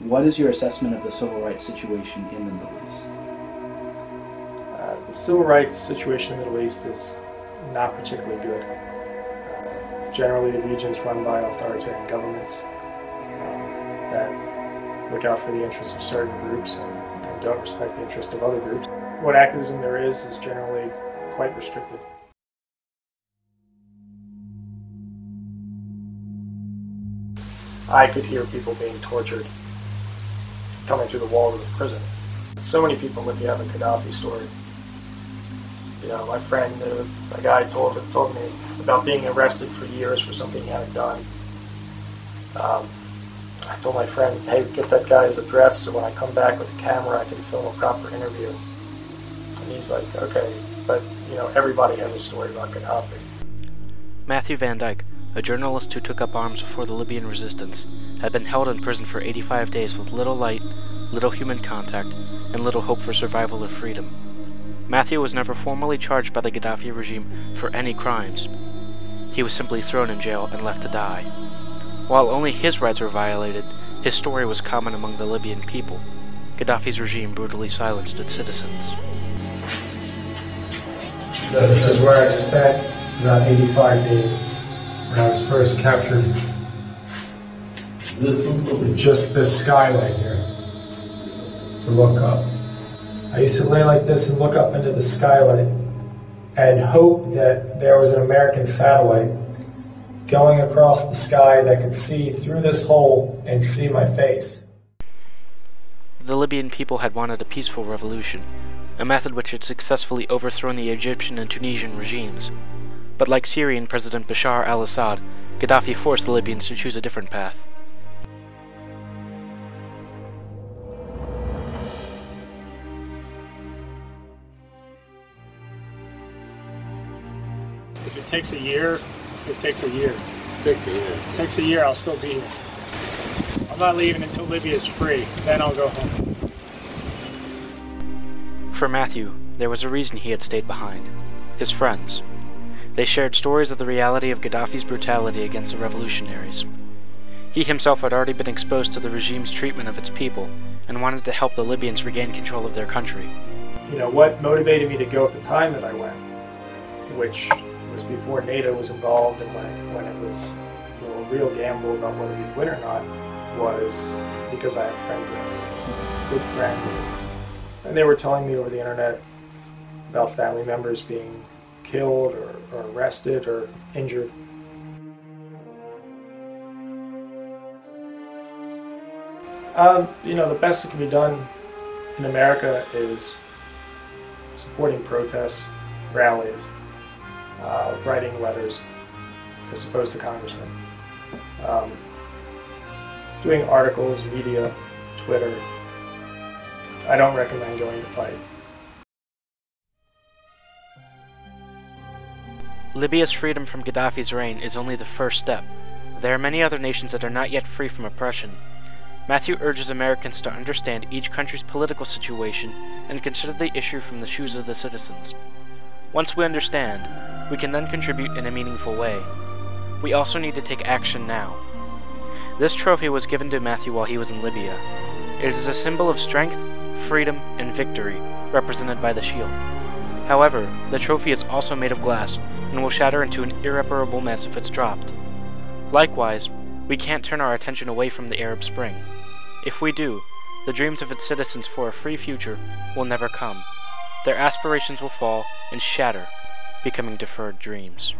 What is your assessment of the civil rights situation in the Middle East? The civil rights situation in the Middle East is not particularly good. Generally, the region is run by authoritarian governments that look out for the interests of certain groups and don't respect the interests of other groups. What activism there is generally quite restricted. I could hear people being tortured coming through the walls of the prison. So many people let me have a Gaddafi story. You know, my friend, a guy told me about being arrested for years for something he hadn't done. I told my friend, hey, get that guy's address so when I come back with a camera I can film a proper interview. And he's like, okay, but, you know, everybody has a story about Gaddafi. Matthew Van Dyke, a journalist who took up arms before the Libyan resistance, had been held in prison for 85 days with little light, little human contact, and little hope for survival or freedom. Matthew was never formally charged by the Gaddafi regime for any crimes. He was simply thrown in jail and left to die. While only his rights were violated, his story was common among the Libyan people. Gaddafi's regime brutally silenced its citizens. So this is where I spent about 85 days when I was first captured. This is just this skylight here to look up. I used to lay like this and look up into the skylight and hope that there was an American satellite going across the sky that could see through this hole and see my face. The Libyan people had wanted a peaceful revolution, a method which had successfully overthrown the Egyptian and Tunisian regimes. But like Syrian President Bashar al-Assad, Gaddafi forced the Libyans to choose a different path. If it takes a year, it takes a year. It takes a year. It takes a year, I'll still be here. I'm not leaving until Libya is free, then I'll go home. For Matthew, there was a reason he had stayed behind. His friends. They shared stories of the reality of Gaddafi's brutality against the revolutionaries. He himself had already been exposed to the regime's treatment of its people and wanted to help the Libyans regain control of their country. You know, what motivated me to go at the time that I went, which was before NATO was involved and when it was, you know, a real gamble about whether you'd win or not, was because I had friends there, good friends, and they were telling me over the internet about family members being killed or arrested or injured. You know, the best that can be done in America is supporting protests, rallies, writing letters as opposed to congressmen, doing articles, media, Twitter. I don't recommend going to fight. Libya's freedom from Gaddafi's reign is only the first step. There are many other nations that are not yet free from oppression. Matthew urges Americans to understand each country's political situation and consider the issue from the shoes of the citizens. Once we understand, we can then contribute in a meaningful way. We also need to take action now. This trophy was given to Matthew while he was in Libya. It is a symbol of strength, freedom, and victory, represented by the shield. However, the trophy is also made of glass and will shatter into an irreparable mess if it's dropped. Likewise, we can't turn our attention away from the Arab Spring. If we do, the dreams of its citizens for a free future will never come. Their aspirations will fall and shatter, becoming deferred dreams.